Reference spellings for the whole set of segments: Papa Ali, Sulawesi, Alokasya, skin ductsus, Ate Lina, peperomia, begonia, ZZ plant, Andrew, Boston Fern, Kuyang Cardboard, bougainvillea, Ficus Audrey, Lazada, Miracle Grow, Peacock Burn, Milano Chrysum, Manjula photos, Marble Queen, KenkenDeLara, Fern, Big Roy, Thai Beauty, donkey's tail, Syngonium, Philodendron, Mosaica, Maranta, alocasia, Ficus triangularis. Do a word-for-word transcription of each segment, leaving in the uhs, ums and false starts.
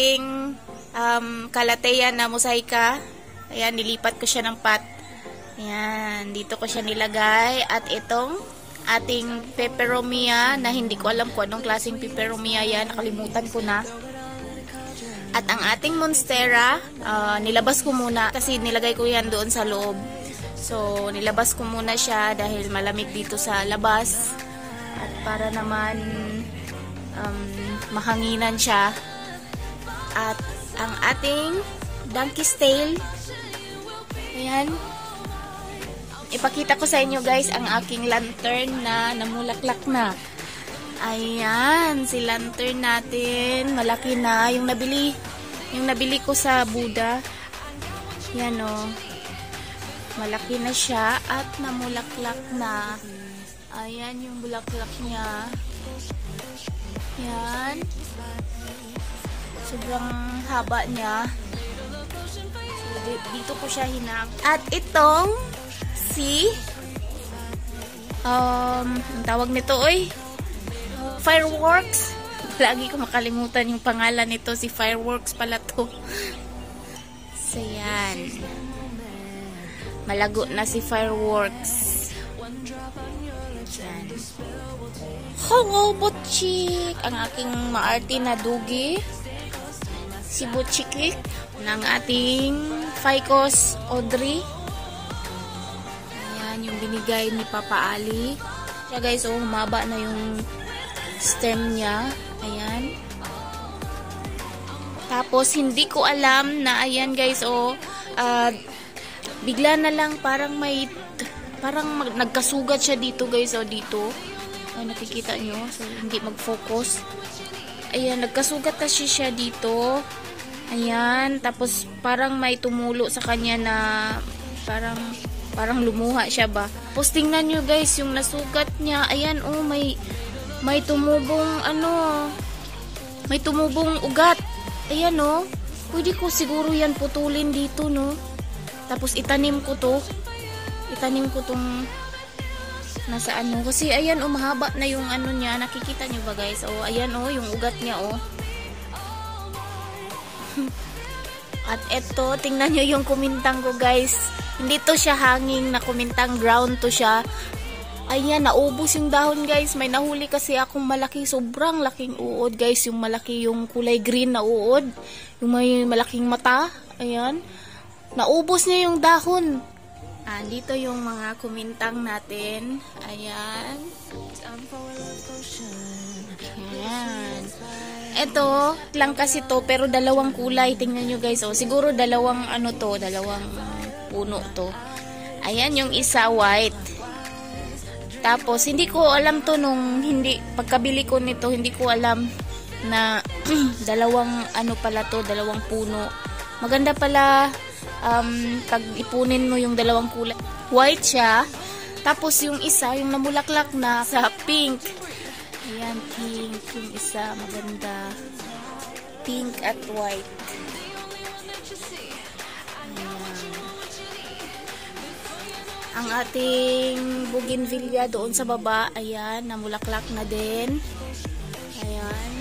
ating um, kalateya na mosaica. Ayan, nilipat ko siya ng pot. Ayan, dito ko siya nilagay. At itong ating peperomia na hindi ko alam kung anong klaseng peperomia yan. Nakalimutan ko na. At ang ating monstera, uh, nilabas ko muna kasi nilagay ko yan doon sa loob. So, nilabas ko muna siya dahil malamig dito sa labas. At para naman um, mahanginan siya. At ang ating donkey's tail. Ayan. Ipakita ko sa inyo guys ang aking lantern na namulaklak na. Ayan, si lantern natin. Malaki na. Yung nabili, yung nabili ko sa Buda. Yan o. Malaki na siya at namulaklak na. Ayan yung bulaklak niya. Ayan. Sobrang haba niya. So, dito ko siya hinang. At itong si um, ang tawag nito oy. Fireworks. Lagi ko makalimutan yung pangalan nito. Si Fireworks pala to. So, yan. Malago na si Fireworks. Yan. Hongo, Butchik! Ang aking maarte na dugi. Si Butchikik. Ng ating Ficus Audrey. Ayan, yung binigay ni Papa Ali. Siya guys, oh, humaba na yung stem niya. Ayan. Tapos, hindi ko alam na, ayan guys, oh, ah, uh, bigla na lang parang may parang mag, nagkasugat siya dito guys o oh, dito. Oh, nakikita nyo? So, hindi mag-focus. Ayan, nagkasugat kasi siya dito. Ayan, tapos parang may tumulo sa kanya na parang parang lumuha siya ba. Tapos tingnan nyo guys yung nasugat niya. Ayan oh, may may tumubong ano. May tumubong ugat. Ayan oh. Pwede ko siguro yan putulin dito no. Tapos itanim ko to. Itanim ko tong nasa ano. Kasi ayan oh, mahaba na yung ano niya. Nakikita nyo ba guys? O ayan oh, yung ugat niya oh. At eto, tingnan nyo yung kumintang ko guys. Hindi to siya hanging na kumintang, ground to siya. Ayan, naubos yung dahon guys. May nahuli kasi akong malaki. Sobrang laking uod guys. Yung malaki, yung kulay green na uod. Yung may malaking mata. Ayan. Naubos niya yung dahon. Ah, dito yung mga kumintang natin. Ayan. Ayan. Ito, lang kasi to, pero dalawang kulay. Tingnan nyo guys, oh. Siguro dalawang ano to, dalawang puno to. Ayan, yung isa white. Tapos, hindi ko alam to nung hindi, pagkabili ko nito, hindi ko alam na dalawang ano pala to, dalawang puno. Maganda pala um, pag ipunin mo yung dalawang kulay. White siya. Tapos yung isa, yung namulaklak na sa pink. Ayan, pink. Yung isa, maganda. Pink at white. Ayan. Ang ating bougainvillea doon sa baba. Ayan, namulaklak na din. Ayan.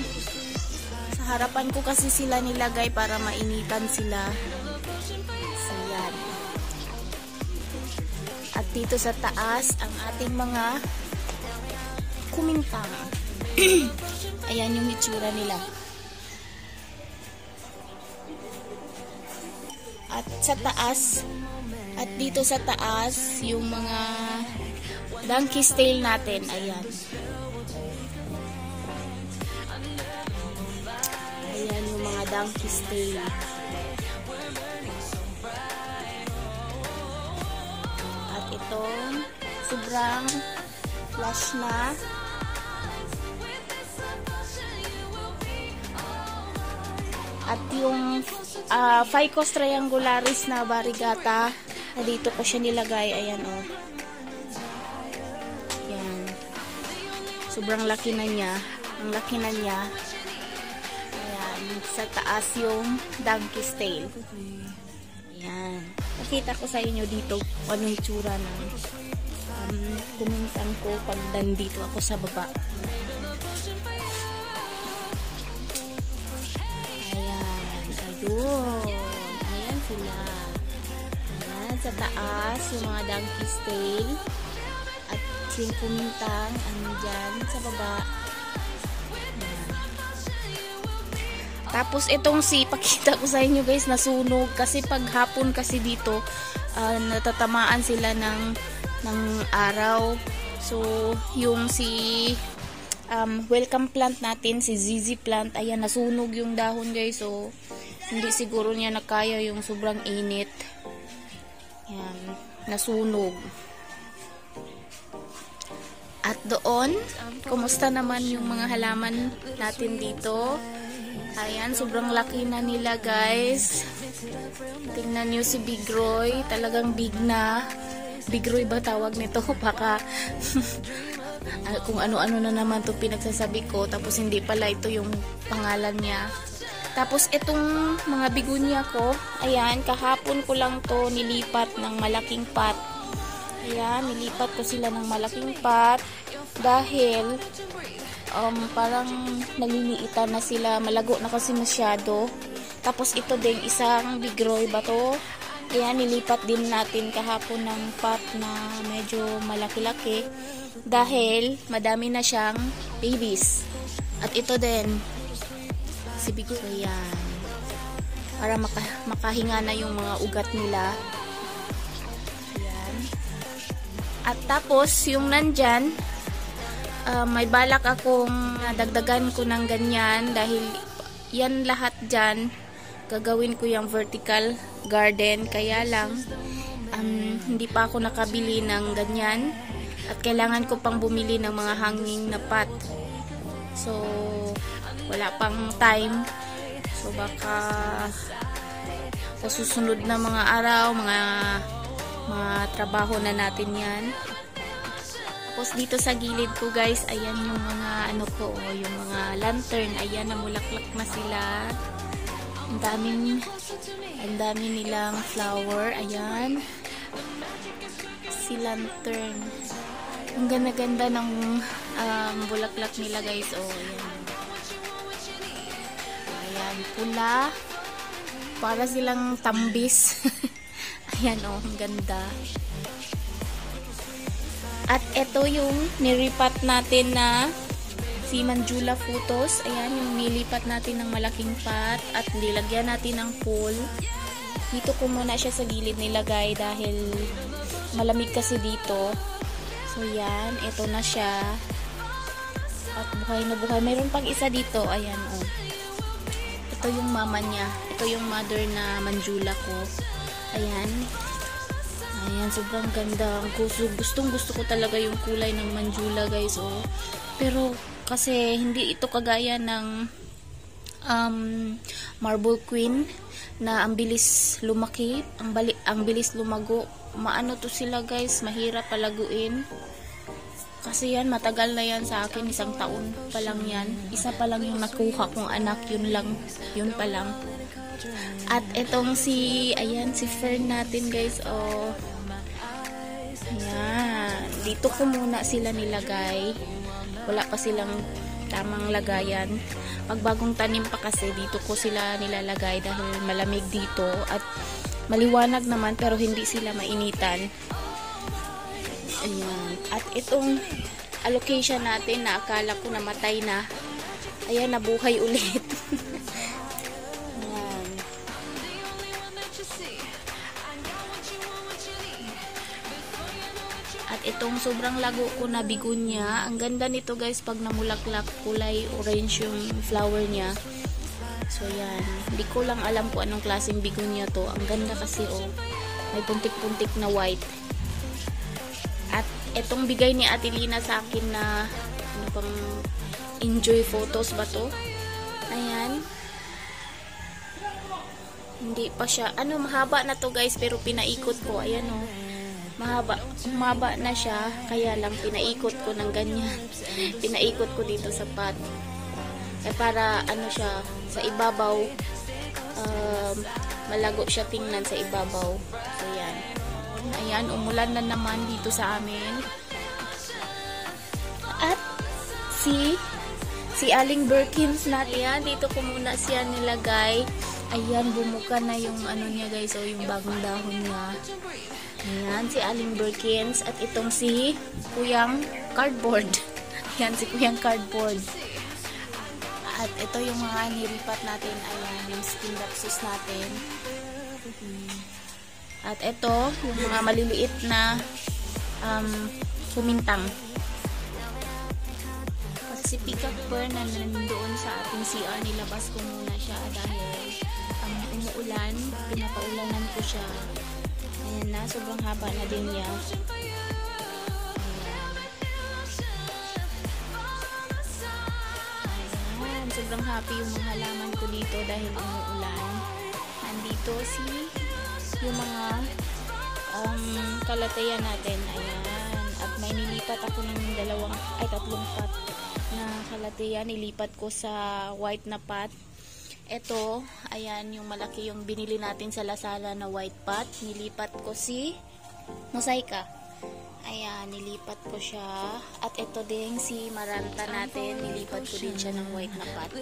Sa harapan ko kasi sila nilagay para mainitan sila. Ayan. At dito sa taas ang ating mga kumintang. Ayan yung itsura nila. At sa taas, at dito sa taas yung mga donkey's tail natin. Ayan. Ayan yung mga donkey's tail. Ito, sobrang flash na. At yung uh, Ficus triangularis na varigata, na dito ko siya nilagay. Ayan o. Oh. Ayan. Sobrang laki na niya. Ang laki na niya. Ayan. Sa taas yung donkey's tail. Ayan. Nakita ko sa inyo dito ano yung tsura na um, kumintang ko pag nandito ako sa baba. Ayan. Wow, ayan sila. Ayan, sa taas yung mga donkey's tail at yung kumintang andyan sa baba. Ayan. Tapos itong si, pakita ko sa inyo guys, nasunog kasi paghapon kasi dito uh, natatamaan sila ng ng araw. So yung si Um, welcome plant natin, si Z Z plant. Ayan, nasunog yung dahon guys. So, hindi siguro niya nakaya yung sobrang init. Ayan, nasunog. At doon, kumusta naman yung mga halaman natin dito. Ayan, sobrang laki na nila guys. Tingnan nyo si Big Roy. Talagang big na. Big Roy ba tawag nito? Baka... kung ano-ano na naman itong pinagsasabi ko, tapos hindi pala ito yung pangalan niya. Tapos itong mga begonia ko, ayan, kahapon ko lang to nilipat ng malaking pot. Ayan, nilipat ko sila ng malaking pot dahil um, parang naliliitan na sila, malago na kasi masyado. Tapos ito din, isang Big Roy ba to? Ayan, nilipat din natin kahapon ng pot na medyo malaki-laki dahil madami na siyang babies. At ito din si Big Roy, yan, para maka, makahinga na yung mga ugat nila. Ayan. At tapos yung nandyan, uh, may balak akong dagdagan ko ng ganyan dahil yan lahat dyan gagawin ko yung vertical garden. Kaya lang um, hindi pa ako nakabili ng ganyan. At kailangan ko pang bumili ng mga hanging na pot. So, wala pang time. So, baka sa susunod na mga araw, mga, mga trabaho na natin yan. Tapos, dito sa gilid ko, guys, ayan yung mga, ano ko, oh, yung mga lantern. Ayan, namulaklak na sila. Ang daming, ang dami nilang flower. Ayan. Si lantern. Ang ganda-ganda ng um, bulaklak nila guys. Oh, ayan. Ayan, pula. Para silang tambis. Ayan, oh, ang ganda. At ito yung nilipat natin na si Manjula Photos. Ayan, yung nilipat natin ng malaking pot at nilagyan natin ng pool. Dito ko muna siya sa gilid nilagay dahil malamig kasi dito. So, yan. Ito na siya. At buhay na buhay. Mayroon pang isa dito. Ayan, oh. Ito yung mama niya. Ito yung mother na Manjula ko. Ayan. Ayan, sobrang ganda. Gusto, gustong gusto ko talaga yung kulay ng Manjula, guys, oh. Pero, kasi hindi ito kagaya ng um, Marble Queen na ang bilis lumaki. Ang, bali, ang bilis lumago. Maano to sila guys, mahirap palaguin kasi yan, matagal na yan sa akin, isang taon pa lang yan, isa pa lang yung nakuha kong anak, yun lang, yun pa lang. At etong si, ayan, si Fern natin guys, oh, ayan, dito ko muna sila nilagay, wala pa silang tamang lagayan. Pag bagong tanim pa kasi, dito ko sila nilalagay dahil malamig dito at maliwanag naman pero hindi sila mainitan. Ayan. At itong alocasia natin na akala ko namatay na, ayan, nabuhay ulit. Ayan. At itong sobrang lago ko na begonia, ang ganda nito guys pag namulaklak, kulay orange yung flower niya. So, yan. Hindi ko lang alam kung anong klaseng begonia to. Ang ganda kasi, oh. May puntik-puntik na white. At etong bigay ni Ate Lina sa akin na ano pang enjoy photos ba to? Ayan. Hindi pa siya. Ano, mahaba na to guys, pero pinaikot ko. Ayan, oh. Mahaba. Mahaba na siya. Kaya lang, pinaikot ko ng ganyan. Pinaikot ko dito sa pot. Eh, para ano siya, sa ibabaw, um, malago siya tingnan sa ibabaw. So, yan. Ayan, umulan na naman dito sa amin. At si si Aling Berkins natin, ayan, dito ko muna siya nilagay. Ayan, bumuka na yung ano niya guys, o yung bagong dahon niya. Ayan, si Aling Berkins at itong si Kuyang Cardboard. Ayan, si Kuyang Cardboard. At ito yung mga nilipat natin. Ayan, yung skin ductsus natin. At ito, yung mga maliliit na um, kumintang. Si Peacock Burn na nandoon sa ating C R, nilabas ko muna siya dahil um, umuulan, pinapaulanan ko siya. Ayan na, sobrang haba na din niya. Ayan, sobrang happy yung mga halaman ko dito dahil umuulan. Nandito si yung mga um, kalateya natin. Ayan, at may nilipat ako ng dalawang, ay tatlong pot na kalateya, nilipat ko sa white na pot. Ito, ayan yung malaki yung binili natin sa Lazada na white pot. Nilipat ko si Mosaica. Ayan, nilipat ko siya. At ito din si Maranta natin, nilipat ko din siya ng white na pot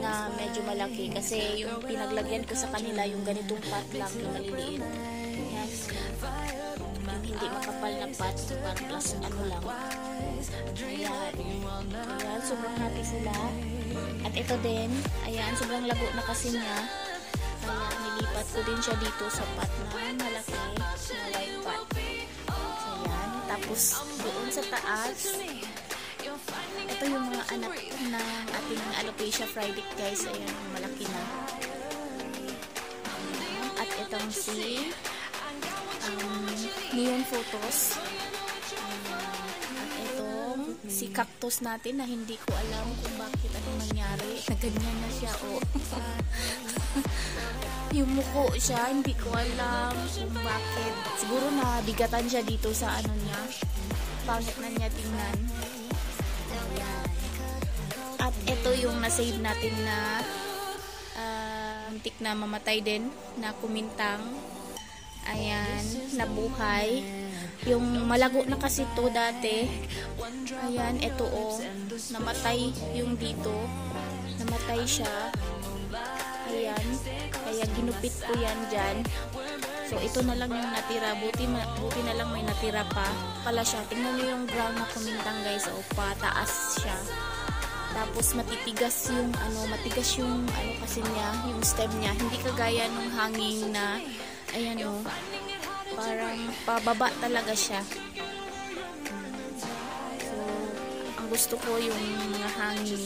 na medyo malaki kasi yung pinaglagyan ko sa kanila yung ganitong pot lang, yung maliliit. Ayan, yung hindi makapal na pot, parang plus ano lang. Ayan, ayan, sobrang happy sila. At ito din, ayan, sobrang lago na kasi niya. Ayan, nilipat ko din siya dito sa pot na malaki, na white pot. Ayan, tapos doon sa taas, ito yung mga anak ng ating Alocasia Friday guys. Ayan, malaki na. Ayan, at itong si um, Leon Photos. Si cactus natin na hindi ko alam kung bakit ano nangyari, naganyan na siya o oh. Yung muko siya, hindi ko alam kung bakit, siguro na bigatan siya dito sa ano niya, pangit na niya tingnan. Ayan. At ito yung nasave natin na uh, antik na mamatay din na kumintang. Ayan, nabuhay. Yung malago na kasi to dati. Ayan, eto o. Namatay yung dito. Namatay siya. Ayan. Kaya ginupit ko yan dyan. So, ito na lang yung natira. Buti, buti na lang may natira pa pala siya. Tingnan nyo yung brown na kumintang guys. O, pataas siya. Tapos, matitigas yung ano, matigas yung ano kasi niya, yung stem niya. Hindi kagaya nung hanging na, ayan o. Parang pababa talaga siya. So, ang gusto ko yung mga hangin.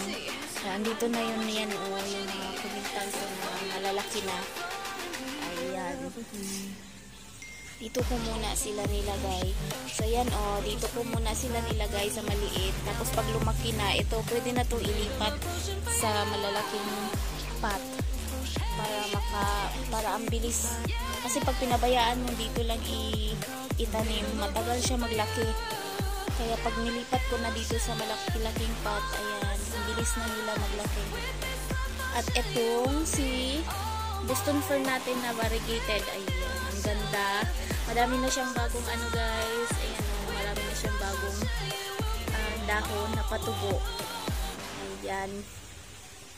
Ayan, dito na yun yan o, yung mga kumintang ko na malalaki na. Ayan. Dito ko muna sila nilagay. So, ayan o, dito ko muna sila nilagay sa maliit. Tapos, pag lumaki na, ito, pwede na itong ilipat sa malalaking pot. Para maka, para ang bilis. Kasi pag pinabayaan mo dito lang i itanim, matagal siya maglaki. Kaya pag nilipat ko na dito sa malaki-laking pot, ayan, ang bilis na nila maglaki. At etong si Boston Fern natin na variegated, ayan, ang ganda. Madami na siyang bagong ano guys, ayan, marami na siyang bagong uh, dahon na patubo. Ayan.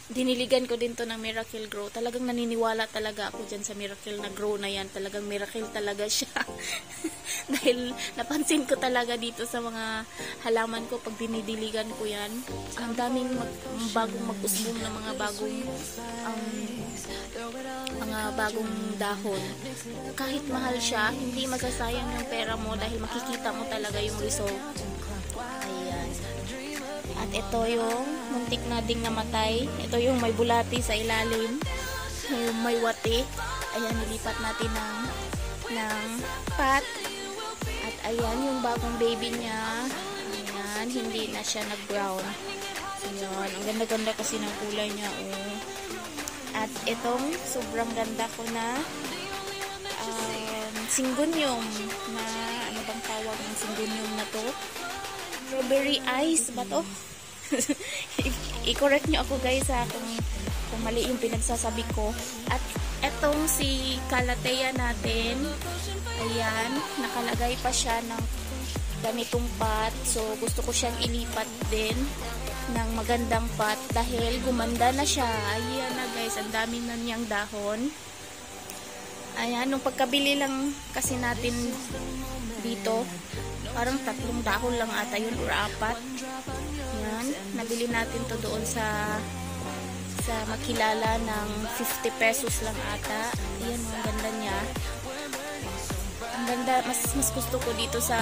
Diniligan ko din to ng Miracle Grow. Talagang naniniwala talaga ako dyan sa Miracle na Grow na yan. Talagang miracle talaga siya. Dahil napansin ko talaga dito sa mga halaman ko pag dinidiligan ko yan. Ang daming mag bagong mag-usbong na mga bagong um, mga bagong dahon. Kahit mahal siya, hindi masasayang ng pera mo dahil makikita mo talaga yung result. Ayan. At ito yung muntik na ding namatay. Ito yung may bulati sa ilalim. Yung may wati. Ayan, nilipat natin ng, ng pot. At ayan yung bagong baby niya. Ayan, hindi na siya nag-brown. Ayan, ang ganda-ganda kasi ng kulay niya. Eh. At itong sobrang ganda ko na um, singgunyum. Na ano bang tawag ng singgunyum na to? Strawberry ice ba to? I-correct nyo ako guys ha, kung, kung mali yung pinagsasabi ko. At etong si kalateya natin, ayan, nakalagay pa siya ng ganitong pot. So gusto ko siyang ilipat din. ng magandang pot dahil gumanda na siya. Ayan na guys, ang dami na niyang dahon. Ayan, nung pagkabili lang kasi natin dito, parang tatlong dahon lang ata yun, or apat. Ayan, nabili natin to doon sa sa makilala ng fifty pesos lang ata. Ayan, ang ganda niya. Ang ganda, mas, mas gusto ko dito sa,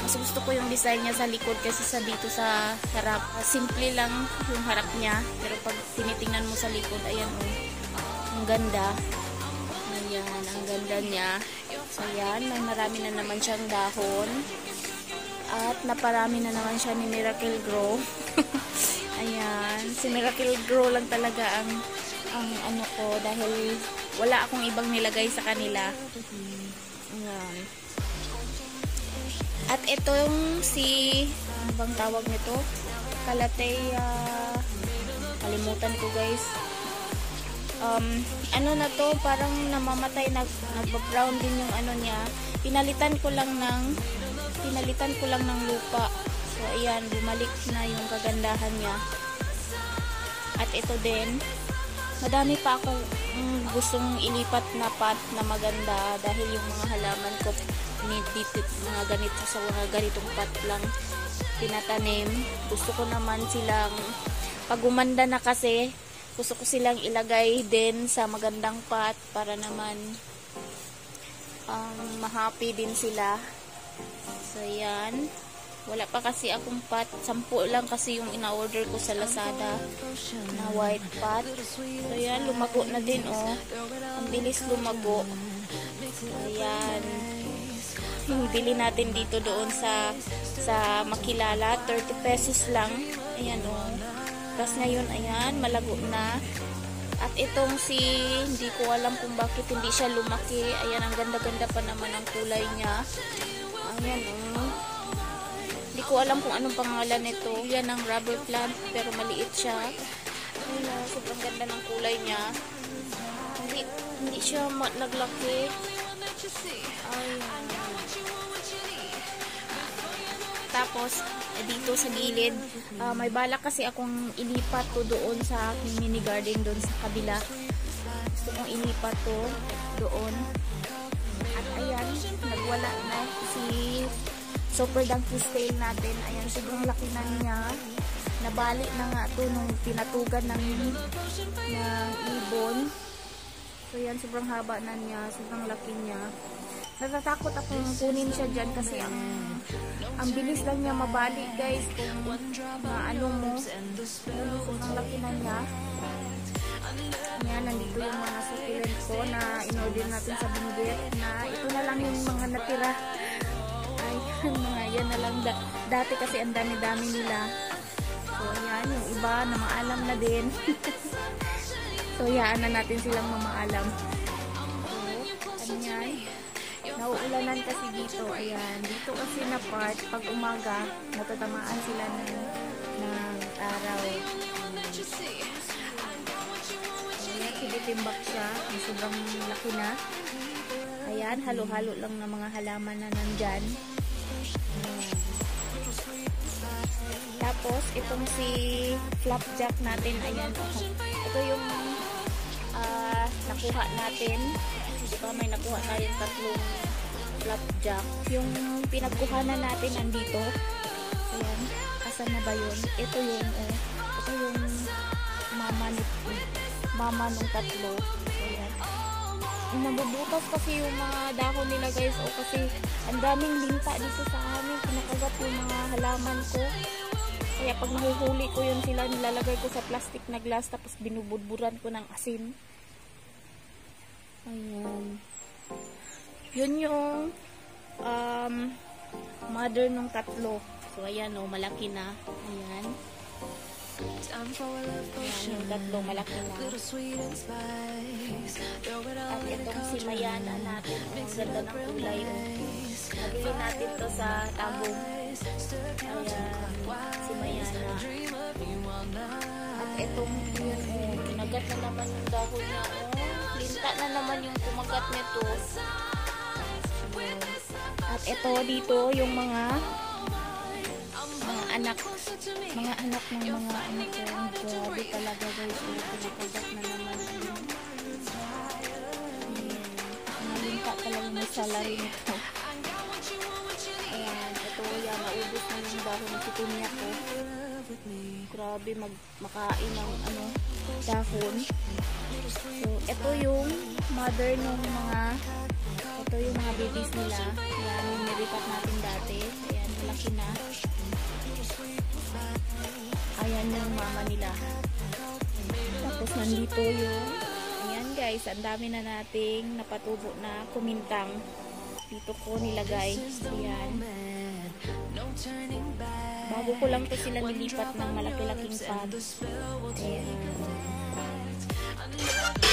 mas gusto ko yung design niya sa likod kasi sa dito sa harap. Simple lang yung harap niya, pero pag tinitingnan mo sa likod, ayan o, oh, ang ganda. Ayan, ang ganda niya. So, ayan, may marami na naman siyang dahon. At naparami na naman siya ni Miracle Grow. Ayan, si Miracle Grow lang talaga ang, ang ano ko, dahil wala akong ibang nilagay sa kanila. Ayan. At itong si, ano bang tawag nito? Kalateya. Kalimutan ko guys. Um, ano na to, parang namamatay, nag, nagba-brown din yung ano niya. Pinalitan ko lang ng pinalitan ko lang ng lupa. So ayan, bumalik na yung kagandahan niya. At ito din, madami pa akong mm, gustong ilipat na pot na maganda dahil yung mga halaman ko dito, mga ganito, sa mga ganitong pot lang tinatanim. Gusto ko naman silang pag gumanda na kasi, gusto ko silang ilagay din sa magandang pot para naman um, ma-happy din sila. So yan, wala pa kasi akong pot, sampu lang kasi yung ina-order ko sa Lazada na white pot. So yan, lumago na din oh, ang bilis lumago. So yan, yung bili natin dito doon sa sa makilala, thirty pesos lang. Ayan oh, tapos ngayon, ayan, malago na. At itong si, hindi ko alam kung bakit hindi siya lumaki. Ayan, ang ganda-ganda pa naman ang kulay niya. Ayan, um. Hindi ko alam kung anong pangalan nito. Yan ang rubber plant, pero maliit siya. Ayan, sobrang ganda ng kulay niya. Hindi, hindi siya naglaki. Ayan. Tapos, dito sa gilid, uh, may balak kasi akong ilipat to doon sa aking mini garden doon sa kabila. Gusto kong ilipat to doon. At ayan, nagwala na si super donkey's tail natin. Ayan, sobrang laki na niya. Nabalik na nga to nung pinatugan ng, ng ibon. So yan, sobrang haba na niya, sobrang laki niya. Natatakot akong kunin siya dyan kasi ang ang bilis lang niya mabalik guys, kung maano mo, ang laki na niya. Ayan, nandito yung mga sukulent ko na in-order natin sa binggit, na ito na lang yung mga natira. Ayan, mga yan na lang, da dati kasi ang dami-dami nila. So ayan, yung iba na maalam na din. So hayaan na natin silang mamaalam. So ayan, nauulanan kasi dito. Ayan, dito kasi na part, pag umaga natatamaan sila ng, ng araw. Ayan, tibitimbak siya, sobrang laki na. Ayan, halo-halo lang ng mga halaman na nandyan. Ayan. Tapos itong si flapjack natin, ayan, ito yung uh, nakuha natin. Diba, may nakuha tayong tatlong flapjack. Yung pinagkuhanan natin nandito. Ayan. Asan na ba yun? Ito yung, eh, ito yung mama nito. Mama nung tatlo. Ayan. Nabubutas kasi yung mga dahon nila guys. O kasi ang daming linta dito sa amin. Kinakagat yung mga halaman ko. Kaya pag nahuhuli ko yun sila, nilalagay ko sa plastic na glass. Tapos binubudburan ko ng asin. Ayan. Yun yung um, mother nung tatlo. So ayan o, oh, malaki na. Ayan. Ayan yung tatlo, malaki na. At itong si Mayana natin. Ang ganda ng kulay. Nabili natin to sa tabong. Ayan. Si Mayana. At itong yun o, oh, kinagat na naman yung dahon na o. Oh. Linta na naman yung kumagat nito. At ito dito yung mga mga anak, mga anak ng mga ano ko. Grabe talaga guys, pinagkagat na naman. Nalinta talaga ng salary nito. Ayan, ito yan, naubos na yung dahon ng pitunya ko. Grabe, mag, makain ng ano, dahon. So, ito yung mother ng mga, ito yung mga babies nila. Ayan, yung niripat natin dati. Ayan, malaki na. Ayan yung mama nila. Tapos nandito yung, ayan guys, ang dami na nating napatubo na kumintang. Dito ko nilagay. Ayan. Bago ko lang po sila nilipat ng malaki-laking pan. Ayan.